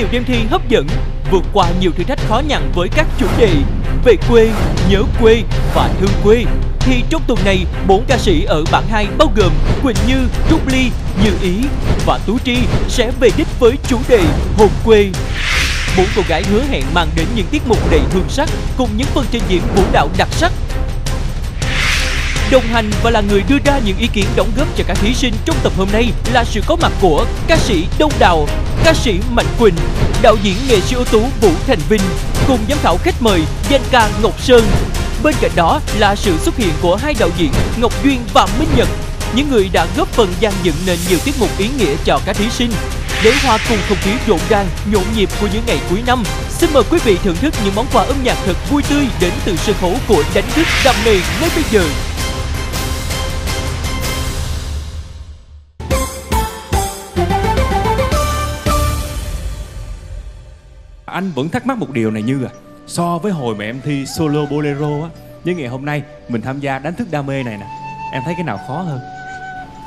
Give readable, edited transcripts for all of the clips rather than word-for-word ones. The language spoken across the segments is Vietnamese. nhiều đêm thi hấp dẫn, vượt qua nhiều thử thách khó nhằn với các chủ đề về quê, nhớ quê và thương quê. Thì trong tuần này, 4 ca sĩ ở bảng 2 bao gồm Quỳnh Như, Trúc Ly, Như Ý và Tú Tri sẽ về đích với chủ đề hồn quê. 4 cô gái hứa hẹn mang đến những tiết mục đầy hương sắc cùng những phần trình diễn vũ đạo đặc sắc. Đồng hành và là người đưa ra những ý kiến đóng góp cho các thí sinh trong tập hôm nay là sự có mặt của ca sĩ Đông Đào, ca sĩ Mạnh Quỳnh, đạo diễn nghệ sĩ ưu tú Vũ Thành Vinh cùng giám khảo khách mời danh ca Ngọc Sơn. Bên cạnh đó là sự xuất hiện của hai đạo diễn Ngọc Duyên và Minh Nhật, những người đã góp phần dàn dựng nên nhiều tiết mục ý nghĩa cho các thí sinh. Để hòa cùng không khí rộn ràng, nhộn nhịp của những ngày cuối năm, xin mời quý vị thưởng thức những món quà âm nhạc thật vui tươi đến từ sân khấu của Đánh Thức Đam Mê ngay bây giờ. Anh vẫn thắc mắc một điều này Như à, so với hồi mà em thi solo bolero á, với ngày hôm nay mình tham gia Đánh Thức Đam Mê này nè, em thấy cái nào khó hơn?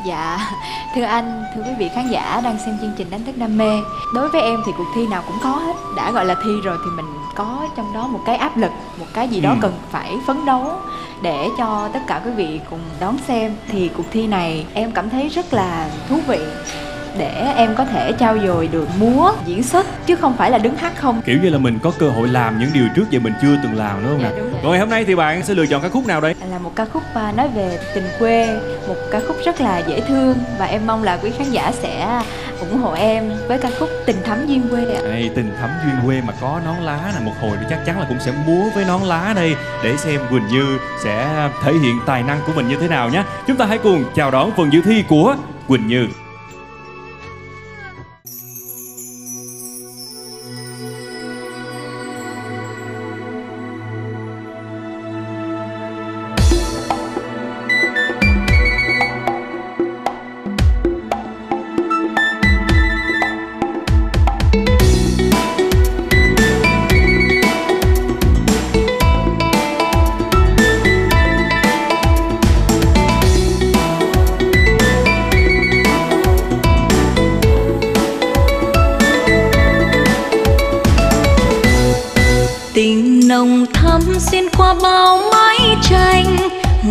Dạ, thưa anh, thưa quý vị khán giả đang xem chương trình Đánh Thức Đam Mê, đối với em thì cuộc thi nào cũng khó hết. Đã gọi là thi rồi thì mình có trong đó một cái áp lực, một cái gì đó cần phải phấn đấu để cho tất cả quý vị cùng đón xem. Thì cuộc thi này em cảm thấy rất là thú vị, để em có thể trau dồi được múa, diễn xuất chứ không phải là đứng hát không. Kiểu như là mình có cơ hội làm những điều trước giờ mình chưa từng làm, đúng không nè? Dạ, rồi hôm nay thì bạn sẽ lựa chọn ca khúc nào đây? Là một ca khúc nói về tình quê, một ca khúc rất là dễ thương và em mong là quý khán giả sẽ ủng hộ em với ca khúc Tình Thấm Duyên Quê ạ. Đây, Tình Thấm Duyên Quê mà có nón lá là một hồi chắc chắn là cũng sẽ múa với nón lá đây, để xem Quỳnh Như sẽ thể hiện tài năng của mình như thế nào nhé. Chúng ta hãy cùng chào đón phần dự thi của Quỳnh Như.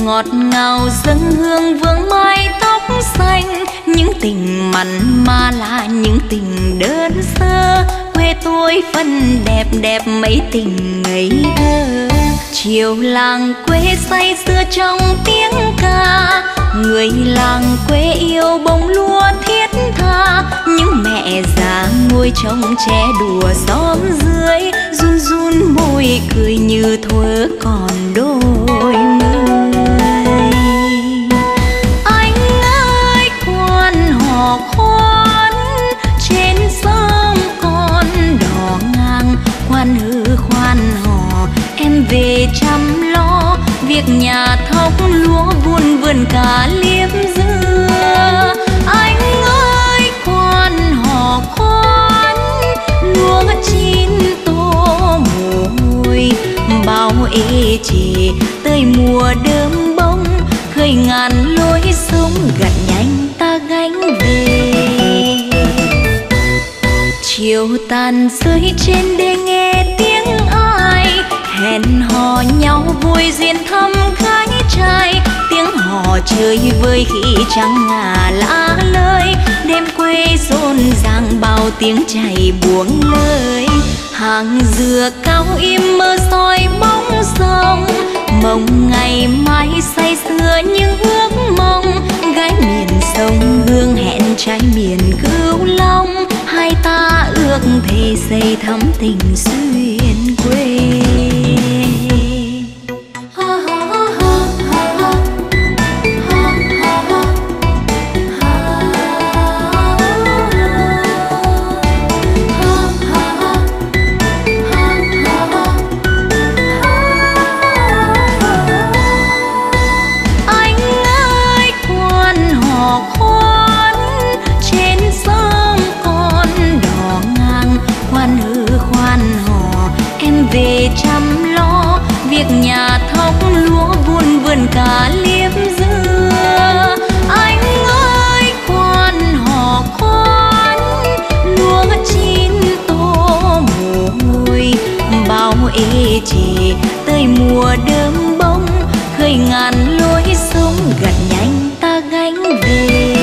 Ngọt ngào dâng hương vương mái tóc xanh, những tình mặn mà là những tình đơn sơ, quê tôi phân đẹp đẹp mấy tình ngây thơ. Chiều làng quê say sưa trong tiếng ca, người làng quê yêu bông lúa thiết tha, những mẹ già nuôi trông trẻ đùa xóm dưới, run run môi cười như thuở còn đôi mươi. Khôn trên sông con đỏ ngang, khoan hư khoan hò em về chăm lo, việc nhà thóc lúa buôn vườn cả liếm dưa. Anh ơi khoan hò khoan, lúa chín tô mồ hôi bao ê chề, tới mùa đơm bông khơi ngàn lối sông, gặt nhanh ta gánh về. Chiều tàn rơi trên đê nghe tiếng ai hẹn hò nhau vui duyên thăm gái trai, tiếng hò chơi vơi khi trăng ngà lá lơi, đêm quê rộn ràng bao tiếng chảy buông lơi, hàng dừa cao im mơ soi bóng sông, mong ngày mai say sưa những ước mong, gái miền sông hương hẹn trai miền Cửu Long, hai ta ước thề xây thắm tình xuyên quê. Cả liếm dưa anh ơi khoan hò khoan, lúa chín tô trì tới mùa đơm bông khơi ngàn lối sông gặt nhanh ta gánh về.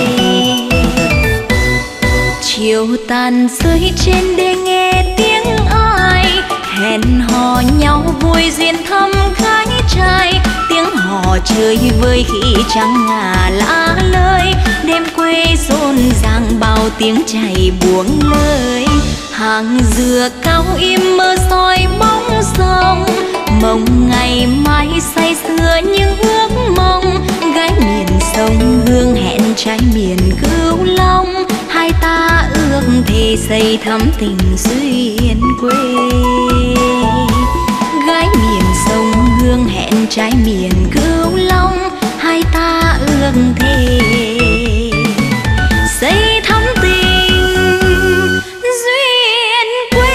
Chiều tàn rơi trên đê nghe tiếng ai hẹn hò nhau vui duyên thăm gái trai, tiếng hò chơi vơi khi trắng ngà lá lơi, đêm quê rộn ràng bao tiếng chày buông lơi. Hàng dừa cao im mơ soi bóng sông, mong ngày mai say sưa những ước mong, gái miền sông hương hẹn trái miền Cửu Long, hai ta ước thề xây thắm tình duyên quê. Gái miền sông hương hẹn trái miền Cửu Long, hai ta ước thề xây thắm tình duyên quê.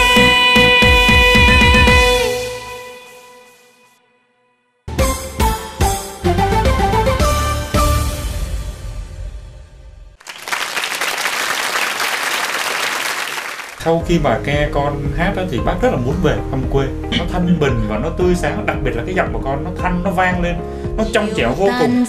Sau khi mà nghe con hát đó thì bác rất là muốn về thăm quê. Nó thanh bình và nó tươi sáng, đặc biệt là cái giọng của con nó thanh, nó vang lên, nó trong trẻo vô cùng.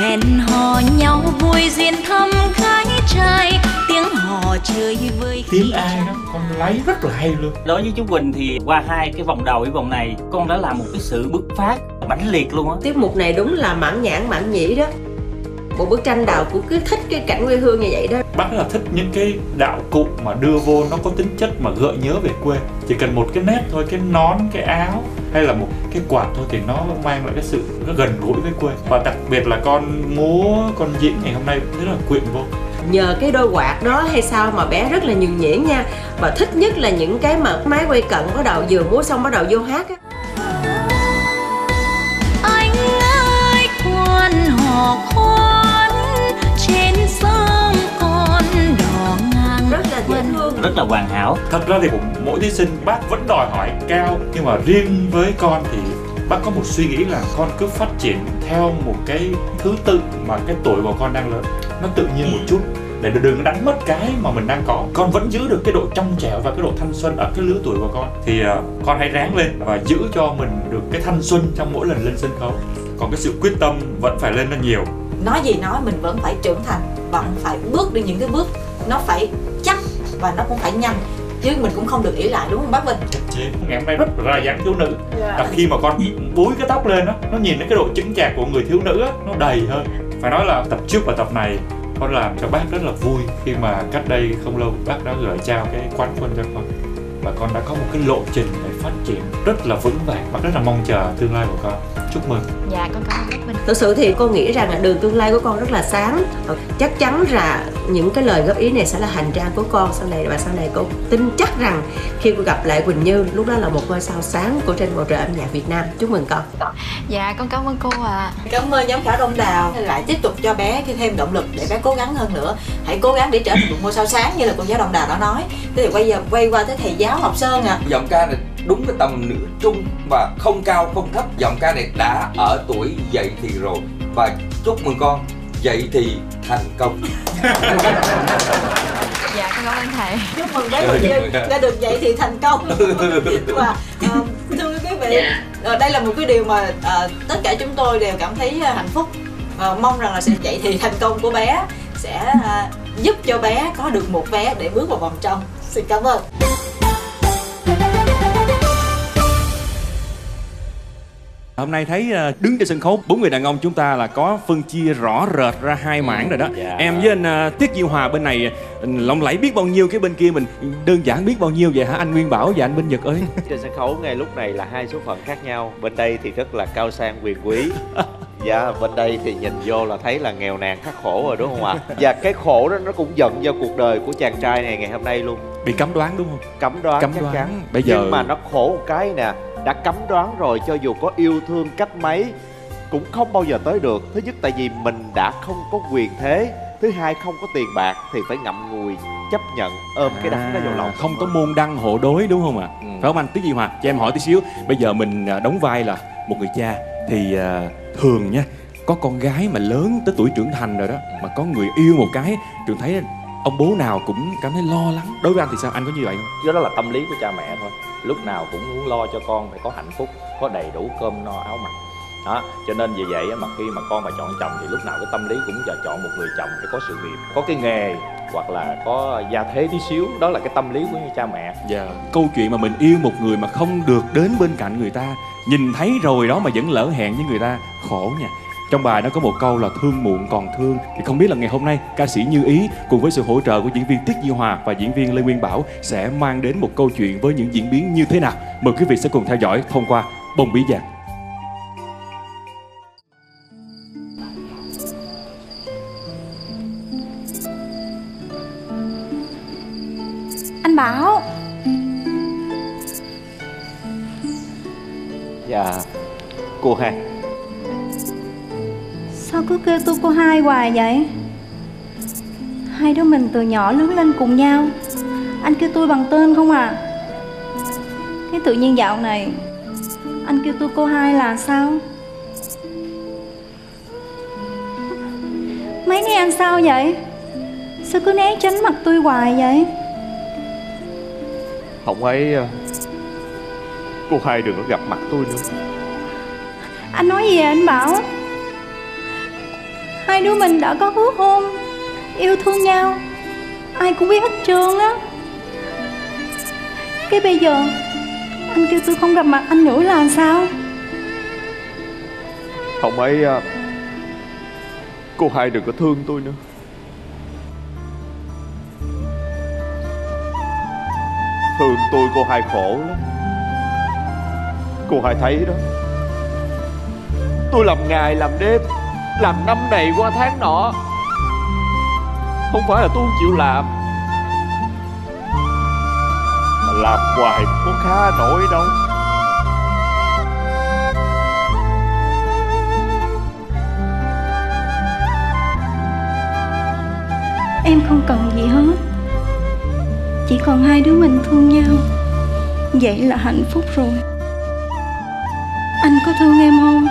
Hẹn hò nhau vui duyên thăm gái trai, tiếng hò chơi với tiếng ai đó con lấy rất là hay luôn. Đối với chú Quỳnh thì qua hai cái vòng đầu, cái vòng này con đã làm một cái sự bứt phá mãnh liệt luôn á. Tiết mục này đúng là mãn nhãn mãn nhĩ đó. Một bức tranh đạo cụ cứ thích cái cảnh quê hương như vậy đó. Bác rất là thích những cái đạo cụ mà đưa vô nó có tính chất mà gợi nhớ về quê. Chỉ cần một cái nét thôi, cái nón, cái áo hay là một cái quạt thôi thì nó mang lại cái sự gần gũi với quê. Và đặc biệt là con múa, con diễn ngày hôm nay rất là quyện vô. Nhờ cái đôi quạt đó hay sao mà bé rất là nhuần nhuyễn nha. Và thích nhất là những cái mà máy quay cận, bắt đầu vừa múa xong bắt đầu vô hát á. Anh ơi quan họ khoan trên sông con đỏ ngang, rất là dễ thương, rất là hoàn hảo. Thật ra thì mỗi thí sinh bác vẫn đòi hỏi cao, nhưng mà riêng với con thì bác có một suy nghĩ là con cứ phát triển theo một cái thứ tự mà cái tuổi của con đang lớn, nó tự nhiên một chút để đừng đánh mất cái mà mình đang có. Con vẫn giữ được cái độ trong trẻo và cái độ thanh xuân ở cái lứa tuổi của con thì con hãy ráng lên và giữ cho mình được cái thanh xuân trong mỗi lần lên sân khấu. Còn cái sự quyết tâm vẫn phải lên nó nhiều. Nói gì nói mình vẫn phải trưởng thành, vẫn phải bước đi những cái bước nó phải chắc và nó cũng phải nhanh, chứ mình cũng không được ỷ lại, đúng không bác Vinh? Ngày hôm nay rất là dáng thiếu nữ. Và khi mà con búi cái tóc lên đó, nó nhìn thấy cái độ chững chạc của người thiếu nữ đó, nó đầy hơn. Phải nói là tập trước và tập này con làm cho bác rất là vui, khi mà cách đây không lâu bác đã gửi trao cái quán quân cho con. Và con đã có một cái lộ trình để phát triển rất là vững vàng. Bác rất là mong chờ tương lai của con. Chúc mừng. Dạ con cảm ơn bác Minh. Thực sự thì con nghĩ rằng là đường tương lai của con rất là sáng. Chắc chắn là những cái lời góp ý này sẽ là hành trang của con sau này. Và sau này con tin chắc rằng khi con gặp lại Quỳnh Như, lúc đó là một ngôi sao sáng của trên bầu trời âm nhạc Việt Nam. Chúc mừng con. Dạ con cảm ơn cô ạ. Cảm ơn giám khảo Đông Đào lại tiếp tục cho bé thêm động lực để bé cố gắng hơn nữa. Hãy cố gắng để trở thành một ngôi sao sáng như là cô giáo Đông Đào đã nói. Thế thì quay qua tới thầy giáo Ngọc Sơn ạ. Giọng ca này đúng cái tầm nữ trung và không cao không thấp, giọng ca này đã ở tuổi dậy thì rồi. Và chúc mừng con dậy thì thành công. Dạ con cảm ơn thầy. Chúc mừng bé Quỳnh đã được dậy thì thành công. Và thưa quý vị, đây là một cái điều mà tất cả chúng tôi đều cảm thấy hạnh phúc. Mong rằng là sự dậy thì thành công của bé sẽ giúp cho bé có được một vé để bước vào vòng trong. Xin cảm ơn. Hôm nay thấy đứng trên sân khấu bốn người đàn ông chúng ta là có phân chia rõ rệt ra hai mảng rồi đó. Em với anh Tiết Duy Hòa bên này lộng lẫy biết bao nhiêu, cái bên kia mình đơn giản biết bao nhiêu vậy hả anh Nguyên Bảo và anh Minh Nhật ơi? Trên sân khấu ngay lúc này là hai số phận khác nhau. Bên đây thì rất là cao sang quyền quý. Dạ, bên đây thì nhìn vô là thấy là nghèo nàn khắc khổ rồi đúng không ạ? Và cái khổ đó nó cũng dẫn vào cuộc đời của chàng trai này ngày hôm nay luôn. Bị cấm đoán đúng không? Cấm đoán chắc chắn. Bây giờ... Nhưng mà nó khổ một cái nè, đã cấm đoán rồi cho dù có yêu thương cách mấy cũng không bao giờ tới được. Thứ nhất tại vì mình đã không có quyền thế, thứ hai không có tiền bạc thì phải ngậm ngùi chấp nhận ôm cái đắng đó vào lòng. Không có môn đăng hộ đối đúng không ạ? Phải không anh Tiết Duy Hòa? Cho em hỏi tí xíu, bây giờ mình đóng vai là một người cha thì thường nha, có con gái mà lớn tới tuổi trưởng thành rồi đó mà có người yêu một cái, trường thấy ông bố nào cũng cảm thấy lo lắng. Đối với anh thì sao, anh có như vậy không? Chứ đó là tâm lý của cha mẹ thôi, lúc nào cũng muốn lo cho con phải có hạnh phúc, có đầy đủ cơm no áo mặc đó. Cho nên vì vậy mà khi mà con mà chọn chồng thì lúc nào cái tâm lý cũng chờ chọn một người chồng để có sự nghiệp, có cái nghề, hoặc là có gia thế tí xíu. Đó là cái tâm lý của cha mẹ. Dạ. Câu chuyện mà mình yêu một người mà không được đến bên cạnh người ta, nhìn thấy rồi đó mà vẫn lỡ hẹn với người ta, khổ nha. Trong bài nó có một câu là thương muộn còn thương. Thì không biết là ngày hôm nay ca sĩ Như Ý cùng với sự hỗ trợ của diễn viên Tiết Duy Hòa và diễn viên Lê Nguyên Bảo sẽ mang đến một câu chuyện với những diễn biến như thế nào. Mời quý vị sẽ cùng theo dõi thông qua Bông Bí Vàng. Anh Bảo. Dạ cô hai. Sao cứ kêu tôi cô hai hoài vậy? Hai đứa mình từ nhỏ lớn lên cùng nhau, anh kêu tôi bằng tên không à? Thế tự nhiên dạo này anh kêu tôi cô hai là sao? Mấy nay anh sao vậy? Sao cứ né tránh mặt tôi hoài vậy? Không ấy, cô hai đừng có gặp mặt tôi nữa. Anh nói gì vậy anh Bảo? Hai đứa mình đã có hứa hôn, yêu thương nhau, ai cũng biết hết trơn á. Cái bây giờ anh kêu tôi không gặp mặt anh nữa là sao? Không ấy, cô hai đừng có thương tôi nữa. Thương tôi cô hai khổ lắm. Cô hai thấy đó, tôi làm ngày làm đêm, làm năm này qua tháng nọ. Không phải là tôi không chịu làm, mà làm hoài có khá nổi đâu. Em không cần gì hết, chỉ còn hai đứa mình thương nhau, vậy là hạnh phúc rồi. Anh có thương em không?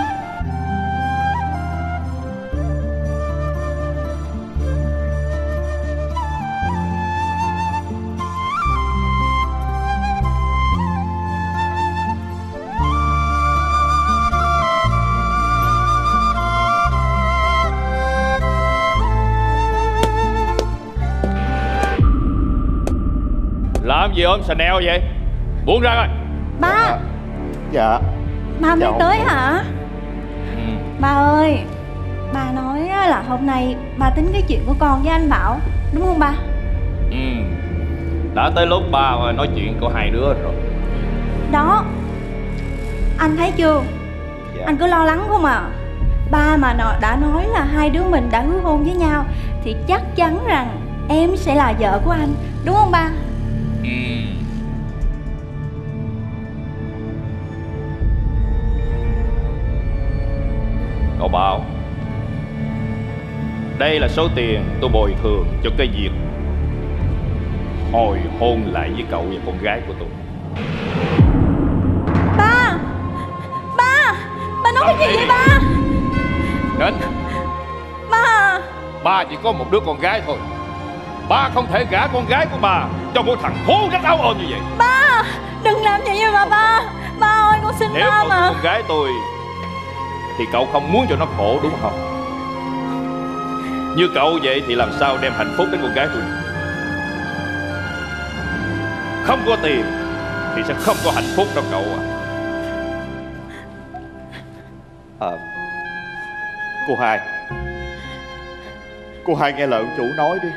Làm gì ôm xà neo vậy? Buông ra coi. Ba. Dạ. Ba mới tới hả? Ừ. Ba ơi, ba nói là hôm nay ba tính cái chuyện của con với anh Bảo, đúng không ba? Ừ. Đã tới lúc ba rồi, nói chuyện của hai đứa rồi. Đó, anh thấy chưa? Dạ. Anh cứ lo lắng không à. Ba mà đã nói là hai đứa mình đã hứa hôn với nhau thì chắc chắn rằng em sẽ là vợ của anh, đúng không ba? Cậu Bảo, đây là số tiền tôi bồi thường cho cái việc hồi hôn lại với cậu và con gái của tôi. Ba! Ba nói cái gì vậy ba? Đến. Ba! Ba chỉ có một đứa con gái thôi, ba không thể gả con gái của bà cho một thằng khốn rách áo ôm như vậy. Ba! Đừng làm vậy như mà ba! Ba ơi con xin ba mà! Nếu con gái tôi thì cậu không muốn cho nó khổ đúng không? Như cậu vậy thì làm sao đem hạnh phúc đến con gái tôi? Không có tiền thì sẽ không có hạnh phúc đâu cậu ạ. Cô hai, cô hai nghe lời ông chủ nói đi.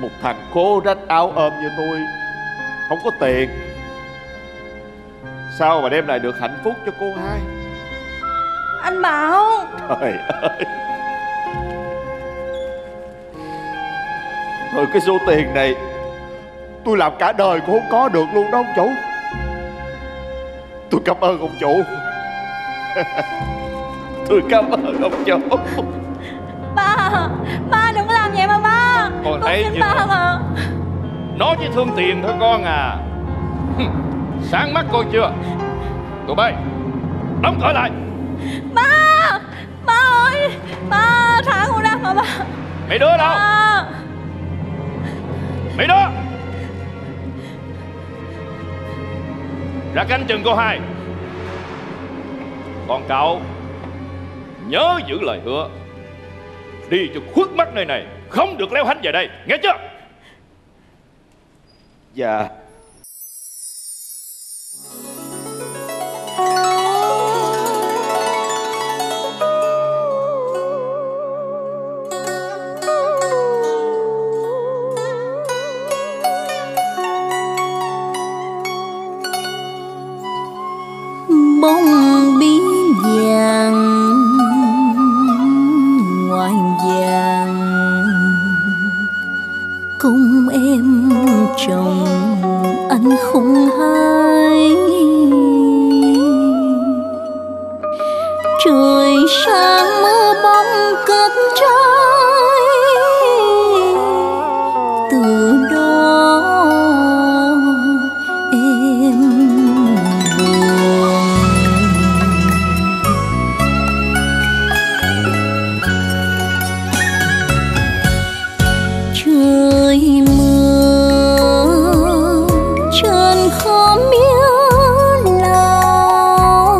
Một thằng khố rách áo ôm như tôi, không có tiền, sao mà đem lại được hạnh phúc cho cô hai? Anh Bảo. Trời ơi, rồi cái số tiền này tôi làm cả đời cũng không có được luôn đó ông chủ. Tôi cảm ơn ông chủ. Tôi cảm ơn ông chủ. Ba, ba đừng có làm vậy mà ba. Con thấy như ba mà. Nó chỉ thương tiền thôi con à. Sáng mắt con chưa? Tụi bay đóng cửa lại. Ba! Ba ơi! Ba thả con ra mà ba. Mấy đứa đâu? Mấy đứa ra canh chừng cô hai. Còn cậu nhớ giữ lời hứa, đi cho khuất mắt nơi này, không được leo hánh về đây, nghe chưa? Dạ. Bông bí vàng ngoài vàng cùng em chồng anh không hay, trời sáng mơ bóng cất trái, từ đó em buồn. Trời mưa trên khó biết nào,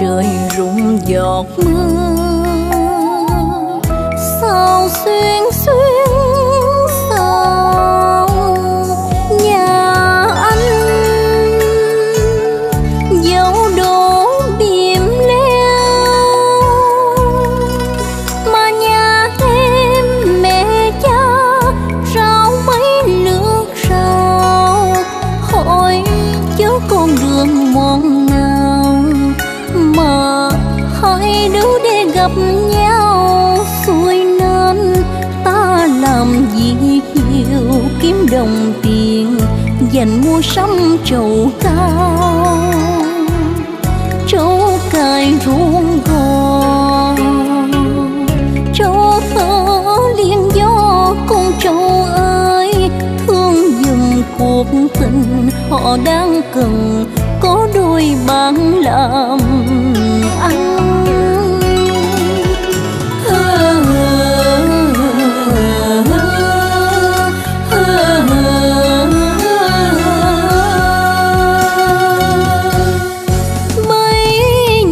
trời rụng giọt mưa sao xuyên sao nhà anh, dẫu đổ điểm leo mà nhà em mẹ cha rau mấy nước rau, hỏi chớ con đường mòn nào mà hai đứa để gặp nhau xuôi nên. Ta làm việc nhiều kiếm đồng tiền dành mua sắm trầu cao, trấu cài ruộng gò, trấu thở liên gió. Con trâu ơi thương dừng cuộc tình, họ đang cần có đôi bạn làm ăn. Bây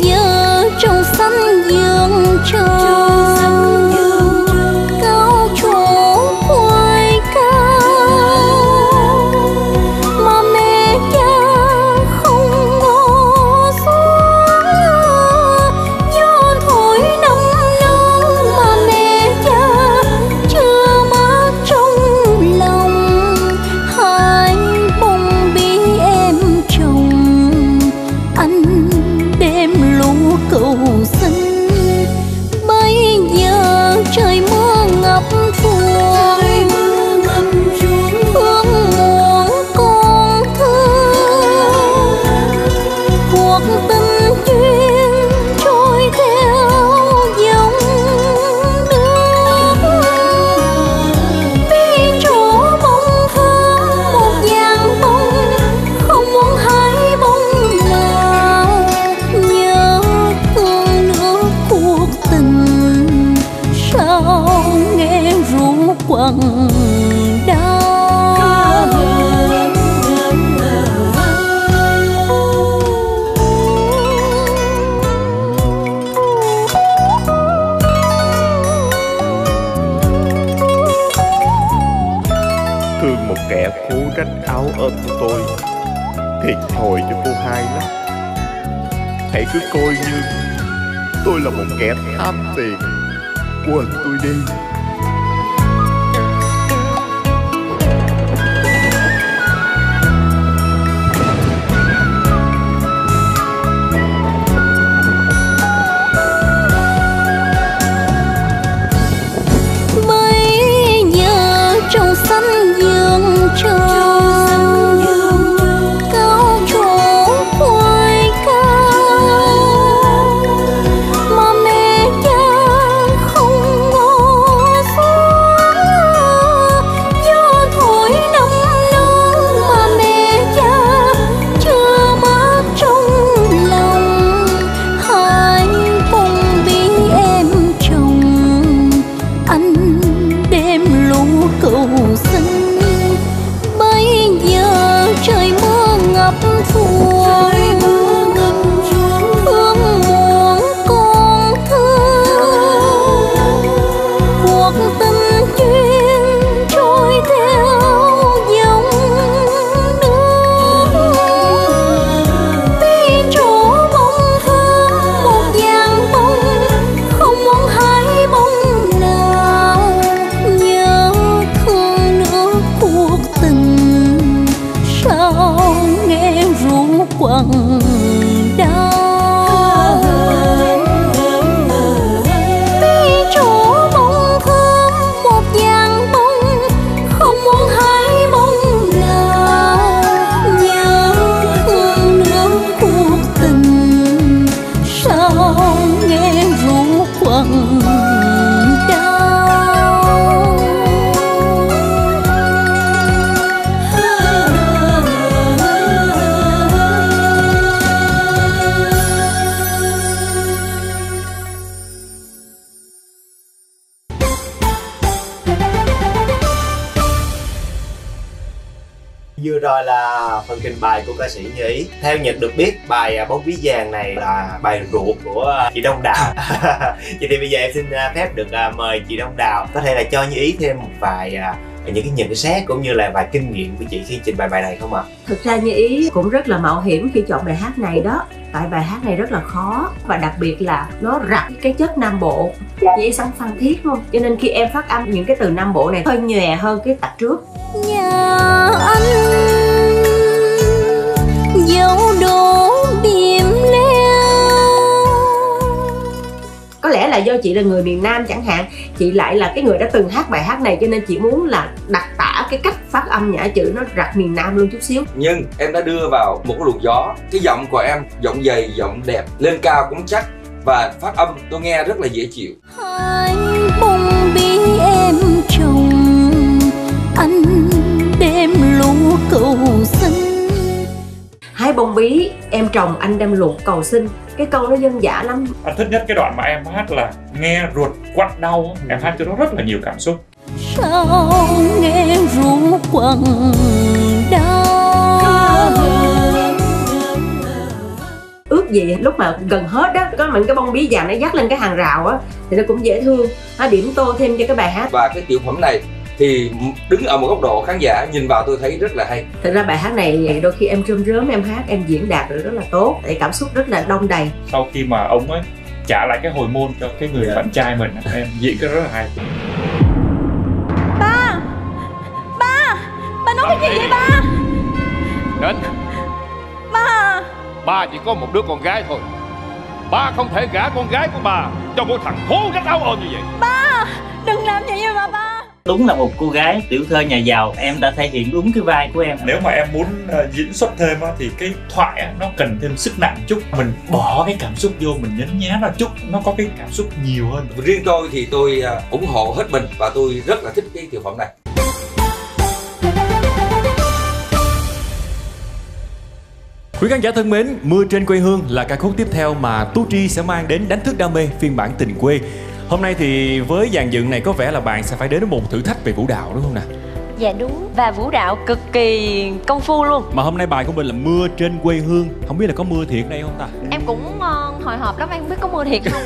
giờ trong xanh dương trời, cao chỗ quê cao mà mẹ cha không ngó xuống, gió thổi nông nông mà mẹ cha chưa mát trong lòng. Hai bông bí em chồng anh đem lũ cầu xin, bây giờ trời mưa ngập ruộng, thương muộn con thương. Cuộc tình duyên trôi theo dòng nước, vì chỗ bông thơm một vàng bông, không muốn hái bông nào. Nhớ thương nước cuộc tình sao nghe rũ quặn đau. Thương một kẻ phố rách áo ôm của tôi, thiệt thòi cho cô hai lắm. Hãy cứ coi như tôi là một kẻ tham tiền, quên tôi đi. Bây giờ trong xanh dương trời, cao chỗ quê cao mà mẹ cha không ngó nghe rủ quần đau. Rồi là phần trình bày của ca sĩ Như Ý. Theo Nhật được biết, bài Bông Bí Vàng này là bài ruột của chị Đông Đào. Vậy thì bây giờ em xin phép được mời chị Đông Đào có thể là cho Như Ý thêm một vài những cái nhận xét cũng như là vài kinh nghiệm của chị khi trình bày bài này không ạ? Thực ra Như Ý cũng rất là mạo hiểm khi chọn bài hát này đó. Tại bài hát này rất là khó và đặc biệt là nó rặt cái chất Nam Bộ. Như Ý sống Phan Thiết luôn, cho nên khi em phát âm những cái từ Nam Bộ này hơi nhòe hơn cái tạch trước. Nhà anh dấu đổ điểm leo. Có lẽ là do chị là người miền Nam chẳng hạn, chị lại là cái người đã từng hát bài hát này, cho nên chị muốn là đặc tả cái cách phát âm nhả chữ nó rặt miền Nam luôn chút xíu. Nhưng em đã đưa vào một cái luồng gió. Cái giọng của em, giọng dày, giọng đẹp, lên cao cũng chắc và phát âm tôi nghe rất là dễ chịu. Hai bông bí em trồng, anh đêm lũ cầu xanh. Hai bông bí em trồng, anh đem luộc cầu xin. Cái câu nó dân dã lắm. Anh thích nhất cái đoạn mà em hát là nghe ruột quặn đau. Em hát cho nó rất là nhiều cảm xúc. Sao nghe ruột quặn đau. Ước gì lúc mà gần hết đó, có những cái bông bí vàng nó dắt lên cái hàng rào á, thì nó cũng dễ thương. Nó điểm tô thêm cho cái bài hát. Và cái tiểu phẩm này thì đứng ở một góc độ khán giả nhìn vào tôi thấy rất là hay. Thật ra bài hát này đôi khi em rơm rớm em hát, em diễn đạt được rất là tốt, tại cảm xúc rất là đông đầy. Sau khi mà ông ấy trả lại cái hồi môn cho cái người bạn trai mình, em diễn cái rất là hay. Ba nói cái gì vậy ba? Đến. Ba chỉ có một đứa con gái thôi. Ba không thể gả con gái của bà cho một thằng khốn cách áo ôm như vậy. Ba đừng làm vậy mà ba. Đúng là một cô gái tiểu thơ nhà giàu, em đã thể hiện đúng cái vai của em. Nếu mà em muốn diễn xuất thêm thì cái thoại nó cần thêm sức nặng chút. Mình bỏ cái cảm xúc vô, mình nhấn nhá ra chút, nó có cái cảm xúc nhiều hơn. Riêng tôi thì tôi ủng hộ hết mình và tôi rất là thích cái tiểu phẩm này. Quý khán giả thân mến, Mưa Trên Quê Hương là ca khúc tiếp theo mà Tú Tri sẽ mang đến Đánh Thức Đam Mê phiên bản Tình Quê. Hôm nay thì với dàn dựng này có vẻ là bạn sẽ phải đến với một thử thách về vũ đạo đúng không nè? Dạ đúng, và vũ đạo cực kỳ công phu luôn. Mà hôm nay bài của mình là Mưa Trên Quê Hương, không biết là có mưa thiệt đây không ta? Em cũng hồi hộp lắm, em không biết có mưa thiệt không.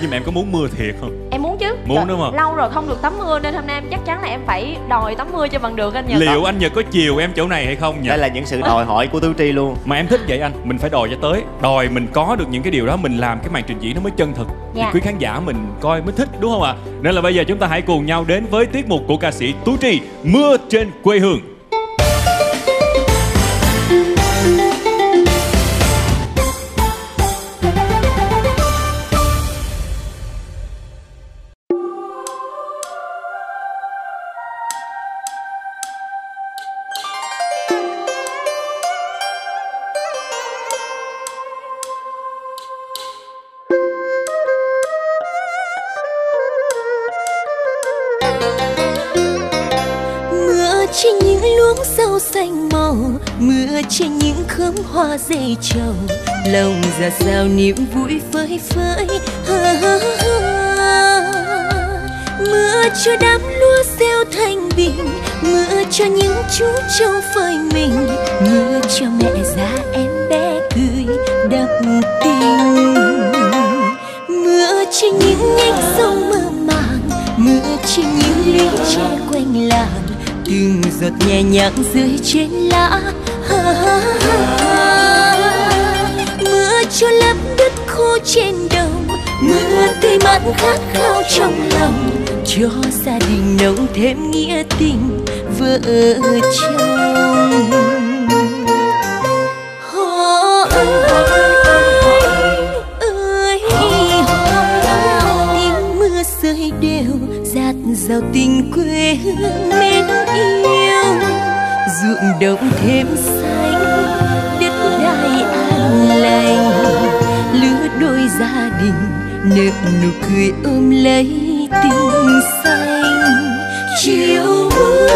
Nhưng mà em có muốn mưa thiệt không? Em muốn chứ. Muốn đúng không? Lâu rồi không được tắm mưa nên hôm nay em chắc chắn là em phải đòi tắm mưa cho bằng được anh Nhật. Liệu anh Nhật có chiều em chỗ này hay không nhỉ? Đây là những sự đòi hỏi của Tú Tri luôn. Mà em thích vậy anh, mình phải đòi cho tới. Đòi mình có được những cái điều đó, mình làm cái màn trình diễn nó mới chân thực. Dạ. Thì quý khán giả mình coi mới thích đúng không ạ? Nên là bây giờ chúng ta hãy cùng nhau đến với tiết mục của ca sĩ Tú Tri, Mưa Trên Quê Hương. Trên những khóm hoa dây trầu, lòng ra sao niềm vui phơi phới. Mưa cho đám lúa gieo thành bình, mưa cho những chú trâu phơi mình, mưa cho mẹ già em bé cười đập tình. Mưa trên những nhánh sông mơ màng, mưa trên những lũy tre quanh làng, từng giọt nhẹ nhàng rơi trên lá. Mưa cho lớp đất khô trên đầu, mưa tươi mát khát khao trong lòng, cho gia đình nồng thêm nghĩa tình vợ chồng. vào tình quê hương mến yêu, ruộng đồng thêm xanh, đất đai an lành, lứa đôi gia đình nở nụ cười ôm lấy tình xanh. Chiều mưa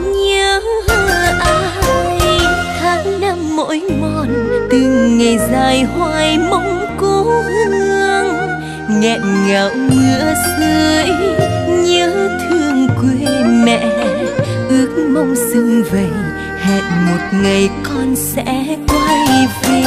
nhớ ai, tháng năm mỗi mòn, từng ngày dài hoài mong cố hương, nghẹn ngào mưa rơi nhớ thương quê mẹ, ước mong sương vầy hẹn một ngày con sẽ quay về.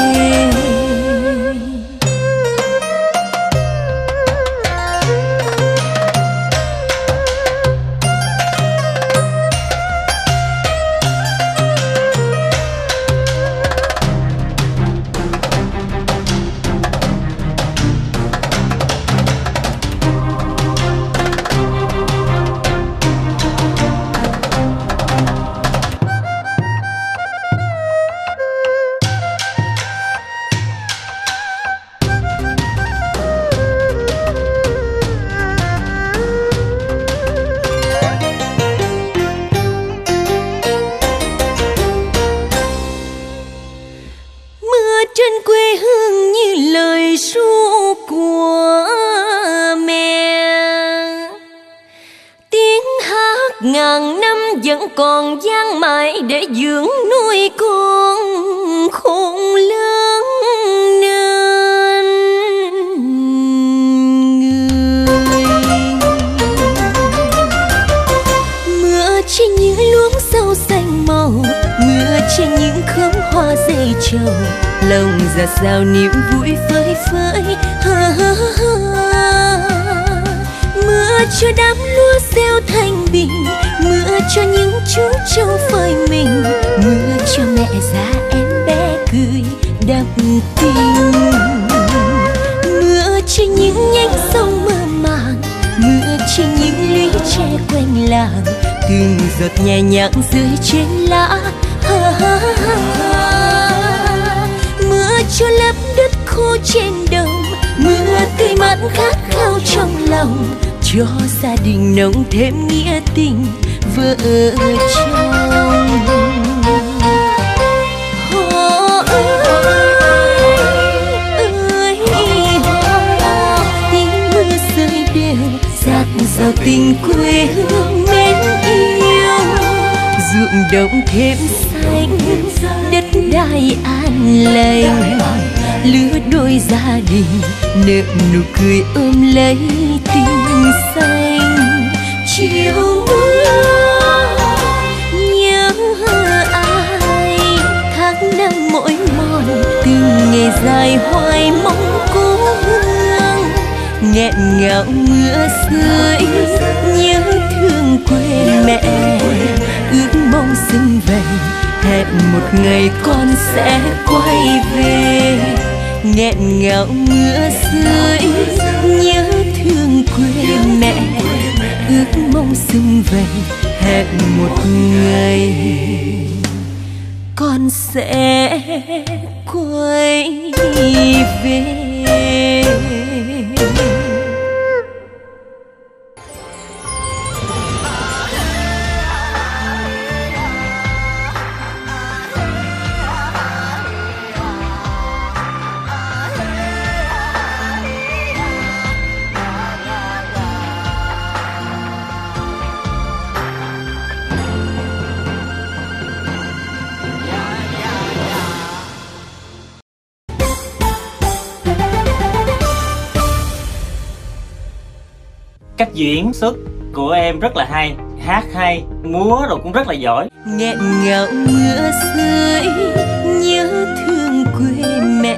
Còn vang mãi để dưỡng nuôi con khôn lớn nên người. Mưa trên những luống rau xanh màu, mưa trên những khóm hoa dây trầu, lòng giặt rào niềm vui phơi phới. Mưa cho đám lúa gieo thành bình, mưa cho những chú trâu phơi mình, mưa cho mẹ già em bé cười đậm tình. Mưa trên những nhánh sông mơ màng, mưa trên những lũy tre quanh làng, từng giọt nhẹ nhàng rơi trên lá. Mưa cho lớp đất khô trên đồng, mưa tươi mát khát khao trong lòng, cho gia đình nồng thêm nghĩa tình vợ chồng. Hồ ơi hồ, tiếng mưa rơi đều dạt dào tình quê hương mến yêu, ruộng đồng thêm xanh, đất đai an lành, lứa đôi gia đình nở nụ cười ôm lấy tình xanh. Chiều mưa nhớ ai, tháng năm mỗi mòn, từng ngày dài hoài mong cố hương, nghẹn ngào mưa rơi nhớ thương quê mẹ, ước mong sương vầy hẹn một ngày con sẽ quay về. Nghẹn ngào mưa rơi nhớ thương quê mẹ, ước mong sương vầy hẹn một ngày con sẽ quay về. Cách diễn xuất của em rất là hay, hát hay, múa rồi cũng rất là giỏi. Nghẹn ngào mưa rơi nhớ thương quê mẹ,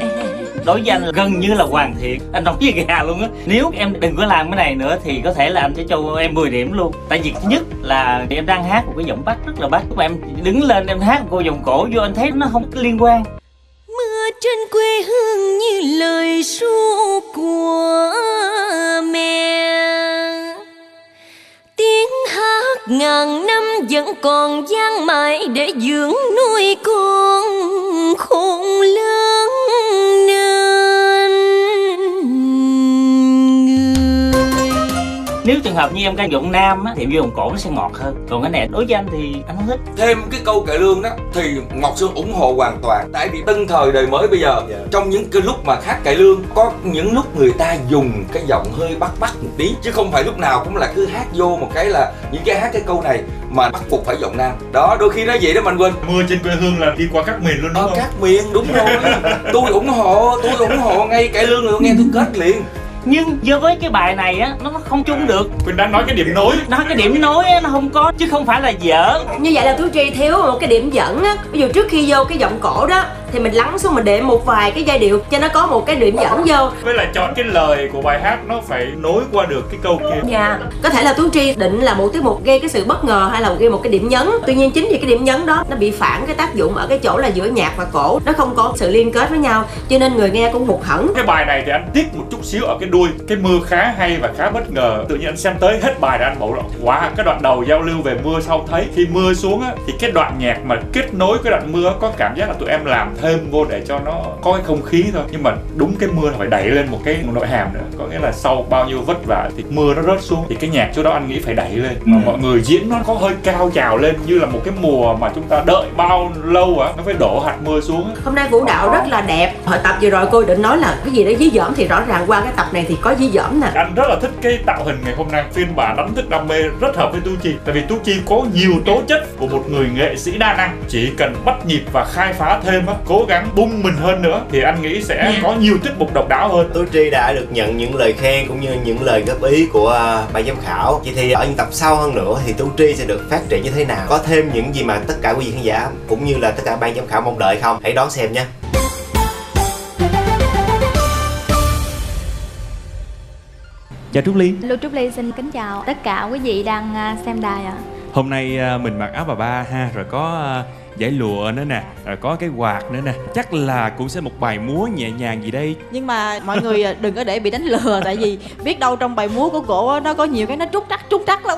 đối với anh gần như là hoàn thiện, anh nói với gà luôn á. Nếu em đừng có làm cái này nữa thì có thể là anh sẽ cho em 10 điểm luôn. Tại vì thứ nhất là em đang hát một cái giọng Bắc rất là Bắc, lúc mà em đứng lên em hát một cô giọng cổ vô anh thấy nó không có liên quan. Mưa trên quê hương như lời ru của mẹ, tiếng hát ngàn năm vẫn còn vang mãi để dưỡng nuôi con khôn lớn nên người. Nếu trường hợp như em ca giọng nam á, thì vô vòng cổ nó sẽ ngọt hơn. Còn cái này đối với anh thì anh không thích. Thêm cái câu cải lương đó thì Ngọc Sơn ủng hộ hoàn toàn. Tại vì tân thời đời mới bây giờ, trong những cái lúc mà hát cải lương, có những lúc người ta dùng cái giọng hơi bắt một tí, chứ không phải lúc nào cũng là cứ hát vô một cái là những cái hát cái câu này mà bắt buộc phải giọng nam. Đó, đôi khi nói vậy đó Mạnh Quỳnh. Mưa Trên Quê Hương là đi qua các miền luôn đúng không? Các miền, đúng rồi. Tôi ủng hộ ngay cải lương rồi, nghe tôi kết liền. Nhưng với cái bài này á, nó không chung được. Quỳnh đang nói cái điểm nối. Nói cái điểm nối á, nó không có, chứ không phải là dở. Như vậy là Tú Tri thiếu một cái điểm dẫn á. Ví dụ trước khi vô cái giọng cổ đó thì mình lắng xuống, mình để một vài cái giai điệu cho nó có một cái điểm dẫn vô. Với lại chọn cái lời của bài hát nó phải nối qua được cái câu kia. Dạ. Có thể là Tú Tri định là một tiết mục gây cái sự bất ngờ hay là gây một cái điểm nhấn. Tuy nhiên chính vì cái điểm nhấn đó nó bị phản cái tác dụng ở cái chỗ là giữa nhạc và cổ nó không có sự liên kết với nhau, cho nên người nghe cũng hụt hẫng. Cái bài này thì anh tiếc một chút xíu ở cái đuôi. Cái mưa khá hay và khá bất ngờ. Tự nhiên anh xem tới hết bài là anh bộc lộ. Wow, cái đoạn đầu giao lưu về mưa sau thấy khi mưa xuống á thì cái đoạn nhạc mà kết nối cái đoạn mưa có cảm giác là tụi em làm thêm vô để cho nó có cái không khí thôi. Nhưng mà đúng cái mưa là phải đẩy lên một cái nội hàm nữa. Có nghĩa là sau bao nhiêu vất vả thì mưa nó rớt xuống, thì cái nhạc chỗ đó anh nghĩ phải đẩy lên. Mà mọi người diễn nó có hơi cao trào lên, như là một cái mùa mà chúng ta đợi bao lâu á, nó phải đổ hạt mưa xuống. Hôm nay vũ đạo rất là đẹp. Hồi tập vừa rồi cô định nói là cái gì đó dí dỏm, thì rõ ràng qua cái tập này thì có dí dỏm nè. Anh rất là thích cái tạo hình ngày hôm nay. Phiên bản Đánh Thức Đam Mê rất hợp với Tú Tri. Tại vì Tú Tri có nhiều tố chất của một người nghệ sĩ đa năng. Chỉ cần bắt nhịp và khai phá thêm á, cố gắng bung mình hơn nữa thì anh nghĩ sẽ có nhiều tiết mục độc đáo hơn. Tú Tri đã được nhận những lời khen cũng như những lời góp ý của ban giám khảo. Vậy thì ở những tập sau hơn nữa thì Tú Tri sẽ được phát triển như thế nào? Có thêm những gì mà tất cả quý vị khán giả cũng như là tất cả ban giám khảo mong đợi không? Hãy đón xem nha. Chào Trúc Ly. Hello Trúc Ly, xin kính chào tất cả quý vị đang xem đài ạ. Hôm nay mình mặc áo bà ba ha, rồi có giải lụa nữa nè, rồi có cái quạt nữa nè. Chắc là cũng sẽ một bài múa nhẹ nhàng gì đây. Nhưng mà mọi người đừng có để bị đánh lừa. Tại vì biết đâu trong bài múa của cổ nó có nhiều cái nó trúc trắc lắm.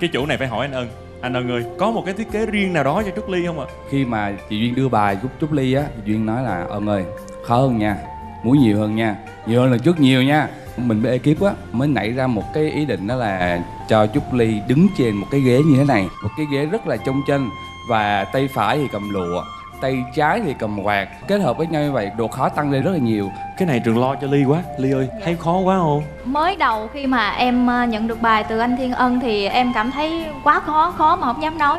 Cái chỗ này phải hỏi anh Ân. Anh Ân ơi, có một cái thiết kế riêng nào đó cho Trúc Ly không ạ? Khi mà chị Duyên đưa bài giúp Trúc Ly á, chị Duyên nói là Ân ơi, khó hơn nha, múa nhiều hơn nha, nhiều hơn lần trước nhiều nha. Mình với ekip á mới nảy ra một cái ý định, đó là cho Trúc Ly đứng trên một cái ghế như thế này. Một cái ghế rất là trong chênh, và tay phải thì cầm lụa, tay trái thì cầm quạt, kết hợp với nhau như vậy độ khó tăng lên rất là nhiều. Cái này trường lo cho Ly quá. Ly ơi, thấy khó quá không? Mới đầu khi mà em nhận được bài từ anh Thiên Ân thì em cảm thấy quá khó mà không dám nói.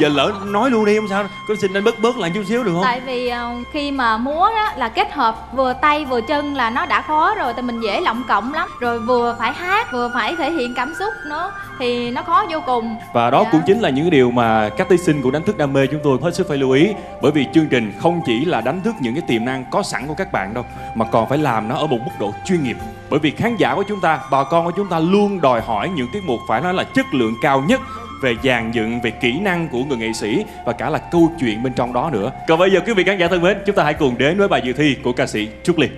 Giờ lỡ nói luôn đi không sao, có xin anh bớt lại chút xíu được không? Tại vì khi mà múa đó là kết hợp vừa tay vừa chân là nó đã khó rồi, thì mình dễ lọng cộng lắm. Rồi vừa phải hát, vừa phải thể hiện cảm xúc nữa thì nó khó vô cùng. Và đó cũng chính là những điều mà các thí sinh của Đánh Thức Đam Mê chúng tôi hết sức phải lưu ý. Bởi vì chương trình không chỉ là đánh thức những cái tiềm năng có sẵn của các bạn đâu, mà còn phải làm nó ở một mức độ chuyên nghiệp. Bởi vì khán giả của chúng ta, bà con của chúng ta luôn đòi hỏi những tiết mục phải nói là chất lượng cao nhất về dàn dựng, về kỹ năng của người nghệ sĩ và cả là câu chuyện bên trong đó nữa. Còn bây giờ quý vị khán giả thân mến, chúng ta hãy cùng đến với bài dự thi của ca sĩ Trúc Ly.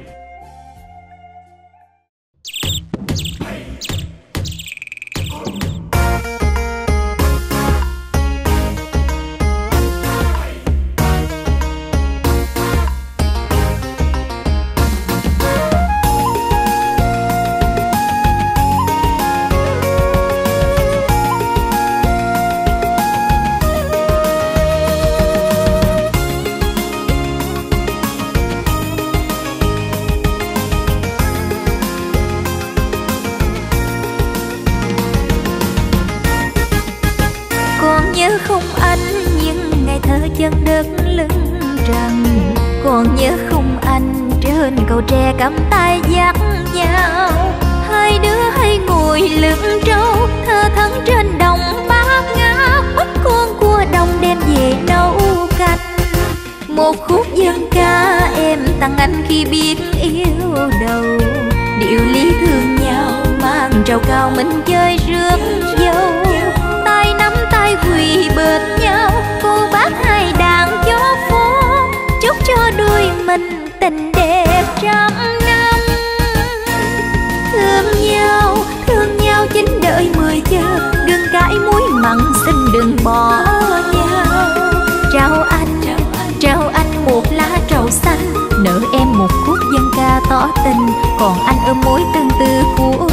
Nợ em một khúc dân ca tỏ tình, còn anh ôm mối tương tư của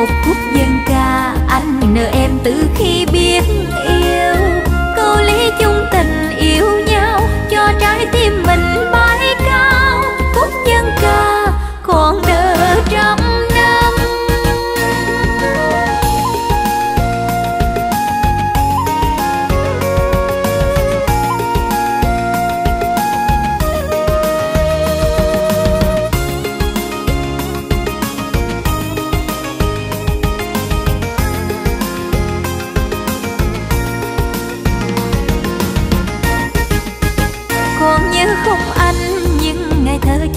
một khúc dân ca, anh nợ em từ khi biết yêu. Câu lý chung tình yêu nhau cho trái tim mình bay cao. Khúc dân ca còn đỡ trong năm.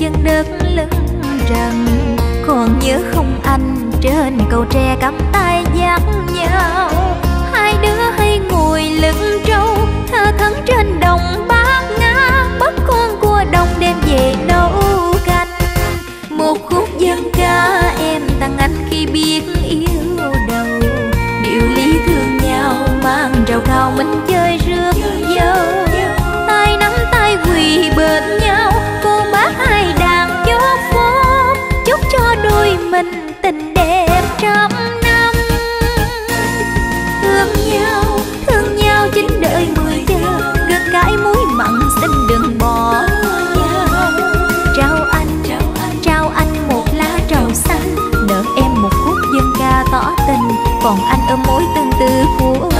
Chân đất lưng trần còn nhớ không anh, trên cầu tre cắm tay dắt nhau, hai đứa hay ngồi lưng trâu thơ thẫn trên đồng bát ngát. Bắt con cua đồng đem về nấu canh, một khúc dân ca em tặng anh khi biết yêu đầu. Điều lý thương nhau mang trầu cao mình chơi rước dâu, tay nắm tay quỳ bên nhau. Hai đàn gió phố chúc cho đôi mình tình đẹp trong năm. Thương nhau chính đời mười giờ, gừng cải muối mặn xin đừng bỏ nhau. Trao anh một lá trầu xanh, nợ em một khúc dân ca tỏ tình, còn anh ôm mối tương tư của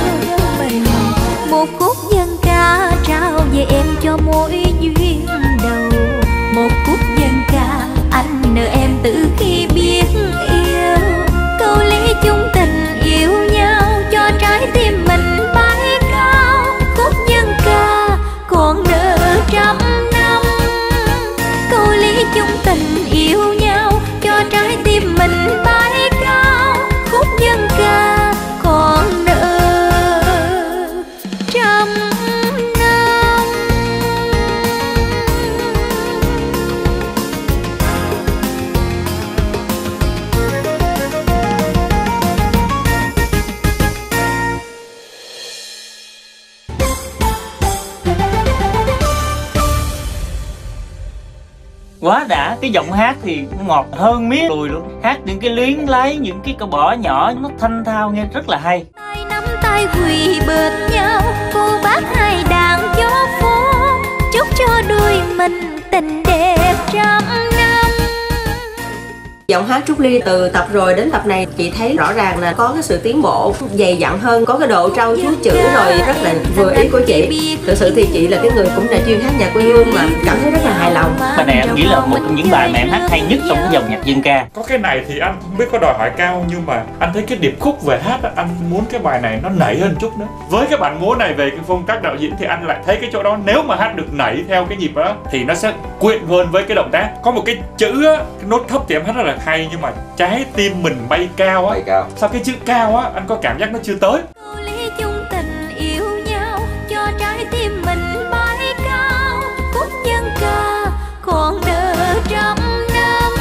mình. Một khúc dân ca trao về em cho mỗi duyên đầu. Một khúc dân ca anh nợ em từ khi biết yêu. Câu lý chung tình yêu nhau cho trái tim mình bay cao. Khúc dân ca còn nợ trăm năm. Câu lý chung tình yêu nhau cho trái tim mình bay cao. Khúc dân ca còn nợ trăm quá đã. Cái giọng hát thì ngọt hơn miếng đùi luôn, hát những cái luyến lấy, những cái câu bỏ nhỏ nó thanh thao nghe rất là hay. Tay nắm tay quỳ bên nhau, cô bác hai đàn gió phố chúc cho đôi mình tình đẹp trăm năm. Giọng hát Trúc Ly từ tập rồi đến tập này chị thấy rõ ràng là có cái sự tiến bộ dày dặn hơn, có cái độ trau chuốt chữ rồi rất là vừa ý của chị. Thực sự thì chị là cái người cũng đã chuyên hát nhạc quê hương mà cảm thấy rất là hài lòng. Bài này em nghĩ là một trong những bài mà em hát hay nhất trong cái dòng nhạc dân ca. Có cái này thì anh không biết có đòi hỏi cao, nhưng mà anh thấy cái điệp khúc về hát anh muốn cái bài này nó nảy hơn chút nữa. Với cái bản múa này về cái phong cách đạo diễn thì anh lại thấy cái chỗ đó, nếu mà hát được nảy theo cái nhịp đó thì nó sẽ quyện hơn với cái động tác. Có một cái chữ á, cái nốt thấp thì em hát rất là hay, nhưng mà trái tim mình bay cao á, sau cái chữ cao á anh có cảm giác nó chưa tới. Câu lý chung tình yêu nhau cho trái tim mình bay cao. Khúc dân ca còn đỡ trăm năm.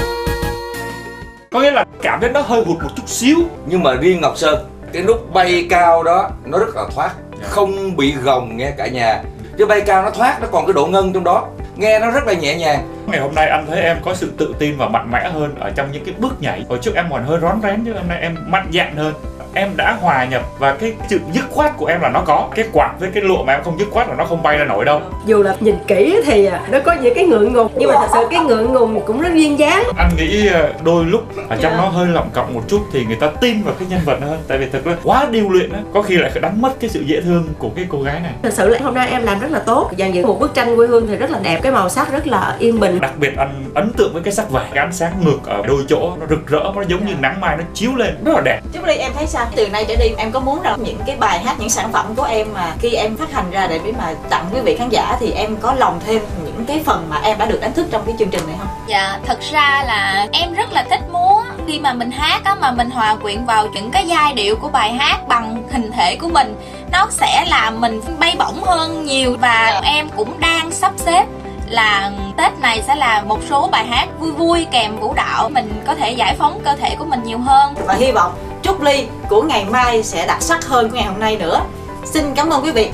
Có nghĩa là cảm thấy nó hơi hụt một chút xíu, nhưng mà riêng Ngọc Sơn cái nút bay cao đó nó rất là thoát, không bị gồng nghe cả nhà. Chứ bay cao nó thoát, nó còn cái độ ngân trong đó, nghe nó rất là nhẹ nhàng. Ngày hôm nay anh thấy em có sự tự tin và mạnh mẽ hơn ở trong những cái bước nhảy. Hồi trước em còn hơi rón rén, chứ hôm nay em mạnh dạn hơn. Em đã hòa nhập và cái sự dứt khoát của em là nó có. Cái quạt với cái lụa mà em không dứt khoát là nó không bay ra nổi đâu. Dù là nhìn kỹ thì nó có những cái ngượng ngùng, nhưng mà thật sự cái ngượng ngùng cũng rất duyên dáng. Anh nghĩ đôi lúc ở trong nó hơi lỏng cọng một chút thì người ta tin vào cái nhân vật hơn. Tại vì thật là quá điêu luyện á, có khi lại phải đánh mất cái sự dễ thương của cái cô gái này. Thật sự là hôm nay em làm rất là tốt, dàn dựng một bức tranh quê hương thì rất là đẹp, cái màu sắc rất là yên bình. Đặc biệt anh ấn tượng với cái sắc vàng, cái ánh sáng ngược ở đôi chỗ nó rực rỡ, nó giống như nắng mai nó chiếu lên rất là đẹp. Trước đây em thấy sao? Từ nay trở đi em có muốn rằng những cái bài hát, những sản phẩm của em mà khi em phát hành ra để mà tặng quý vị khán giả thì em có lòng thêm những cái phần mà em đã được đánh thức trong cái chương trình này không? Dạ, thật ra là em rất là thích múa. Khi mà mình hát á, mà mình hòa quyện vào những cái giai điệu của bài hát bằng hình thể của mình, nó sẽ làm mình bay bổng hơn nhiều. Và em cũng đang sắp xếp là Tết này sẽ là một số bài hát vui vui kèm vũ đạo, mình có thể giải phóng cơ thể của mình nhiều hơn. Và hy vọng Trúc Ly của ngày mai sẽ đặc sắc hơn của ngày hôm nay nữa. Xin cảm ơn quý vị.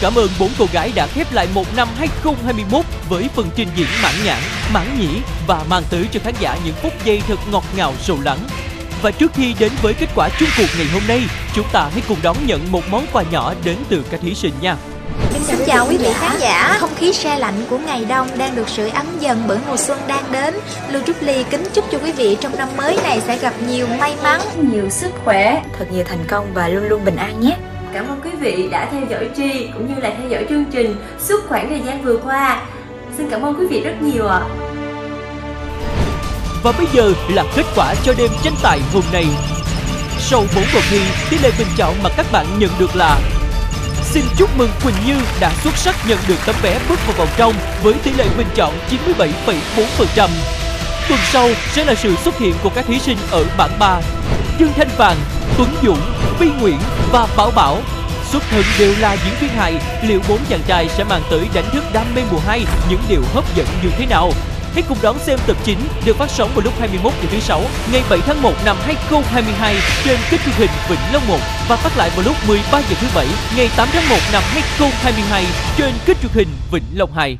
Cảm ơn 4 cô gái đã khép lại một năm 2021 với phần trình diễn mãn nhãn, mãn nhĩ và mang tới cho khán giả những phút giây thật ngọt ngào sầu lắng. Và trước khi đến với kết quả chung cuộc ngày hôm nay, chúng ta hãy cùng đón nhận một món quà nhỏ đến từ các thí sinh nha. Xin chào quý vị khán giả. Không khí se lạnh của ngày đông đang được sưởi ấm dần bởi mùa xuân đang đến. Lưu Trúc Ly kính chúc cho quý vị trong năm mới này sẽ gặp nhiều may mắn, nhiều sức khỏe, thật nhiều thành công và luôn luôn bình an nhé. Cảm ơn quý vị đã theo dõi Tri cũng như là theo dõi chương trình suốt khoảng thời gian vừa qua. Xin cảm ơn quý vị rất nhiều ạ. Và bây giờ là kết quả cho đêm tranh tài hôm nay. Sau 4 cuộc thi, tỷ lệ bình chọn mà các bạn nhận được là: xin chúc mừng Quỳnh Như đã xuất sắc nhận được tấm vé bước vào vòng trong với tỷ lệ bình chọn 97,4%. Tuần sau sẽ là sự xuất hiện của các thí sinh ở bảng 3: Dương Thanh Vàng, Tuấn Dũng, Vi Nguyễn và Bảo Bảo. Xuất thân đều là diễn viên hài, liệu 4 chàng trai sẽ mang tới đánh thức đam mê mùa 2 những điều hấp dẫn như thế nào? Hãy cùng đón xem tập 9 được phát sóng vào lúc 21 giờ thứ 6 ngày 7 tháng 1 năm 2022 trên kênh truyền hình Vĩnh Long 1 và phát lại vào lúc 13 giờ thứ 7 ngày 8 tháng 1 năm 2022 trên kênh truyền hình Vĩnh Long 2.